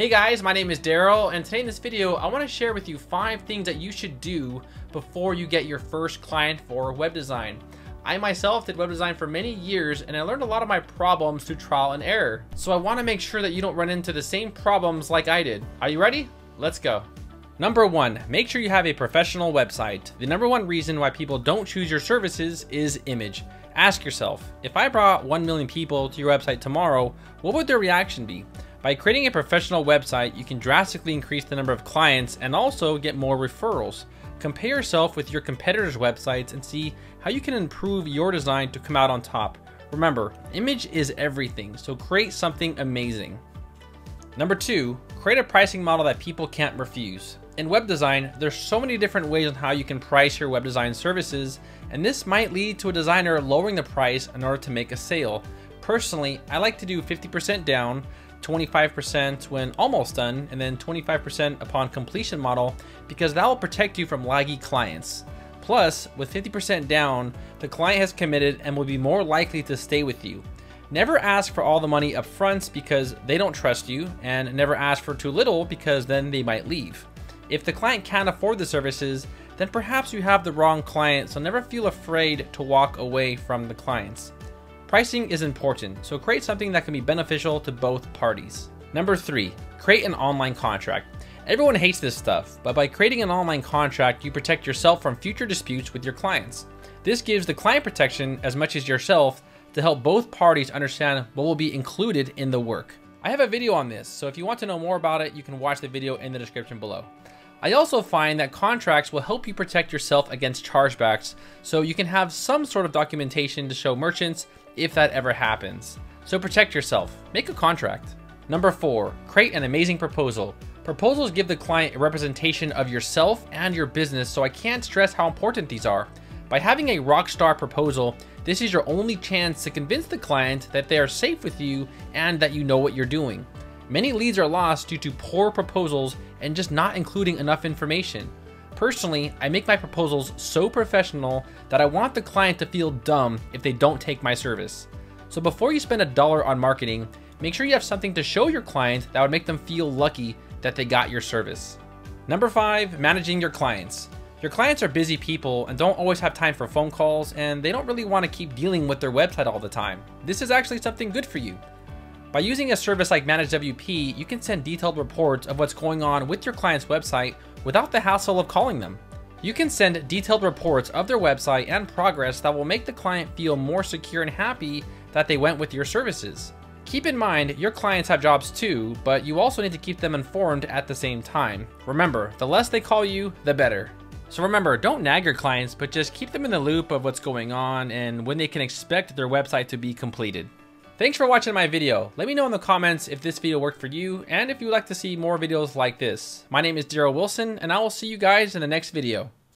Hey guys, my name is Darrel, and today in this video, I want to share with you 5 things that you should do before you get your first client for web design. I myself did web design for many years, and I learned a lot of my problems through trial and error. So I want to make sure that you don't run into the same problems like I did. Are you ready? Let's go. Number 1, make sure you have a professional website. The number 1 reason why people don't choose your services is image. Ask yourself, if I brought 1 million people to your website tomorrow, what would their reaction be? By creating a professional website, you can drastically increase the number of clients and also get more referrals. Compare yourself with your competitors' websites and see how you can improve your design to come out on top. Remember, image is everything, so create something amazing. Number 2, create a pricing model that people can't refuse. In web design, there's so many different ways on how you can price your web design services, and this might lead to a designer lowering the price in order to make a sale. Personally, I like to do 50% down, 25% when almost done, and then 25% upon completion model, because that will protect you from laggy clients. Plus, with 50% down, the client has committed and will be more likely to stay with you. Never ask for all the money up front because they don't trust you, and never ask for too little because then they might leave. If the client can't afford the services, then perhaps you have the wrong client, so never feel afraid to walk away from the clients. Pricing is important, so create something that can be beneficial to both parties. Number 3, create an online contract. Everyone hates this stuff, but by creating an online contract, you protect yourself from future disputes with your clients. This gives the client protection as much as yourself to help both parties understand what will be included in the work. I have a video on this, so if you want to know more about it, you can watch the video in the description below. I also find that contracts will help you protect yourself against chargebacks, so you can have some sort of documentation to show merchants if that ever happens. So protect yourself, make a contract. Number 4, create an amazing proposal. Proposals give the client a representation of yourself and your business, so I can't stress how important these are. By having a rock star proposal, this is your only chance to convince the client that they are safe with you and that you know what you're doing. Many leads are lost due to poor proposals and just not including enough information. Personally, I make my proposals so professional that I want the client to feel dumb if they don't take my service. So before you spend $1 on marketing, make sure you have something to show your client that would make them feel lucky that they got your service. Number 5, managing your clients. Your clients are busy people and don't always have time for phone calls, and they don't really want to keep dealing with their website all the time. This is actually something good for you. By using a service like ManageWP, you can send detailed reports of what's going on with your client's website without the hassle of calling them. You can send detailed reports of their website and progress that will make the client feel more secure and happy that they went with your services. Keep in mind, your clients have jobs too, but you also need to keep them informed at the same time. Remember, the less they call you, the better. So remember, don't nag your clients, but just keep them in the loop of what's going on and when they can expect their website to be completed. Thanks for watching my video. Let me know in the comments if this video worked for you and if you would like to see more videos like this. My name is Darrel Wilson, and I will see you guys in the next video.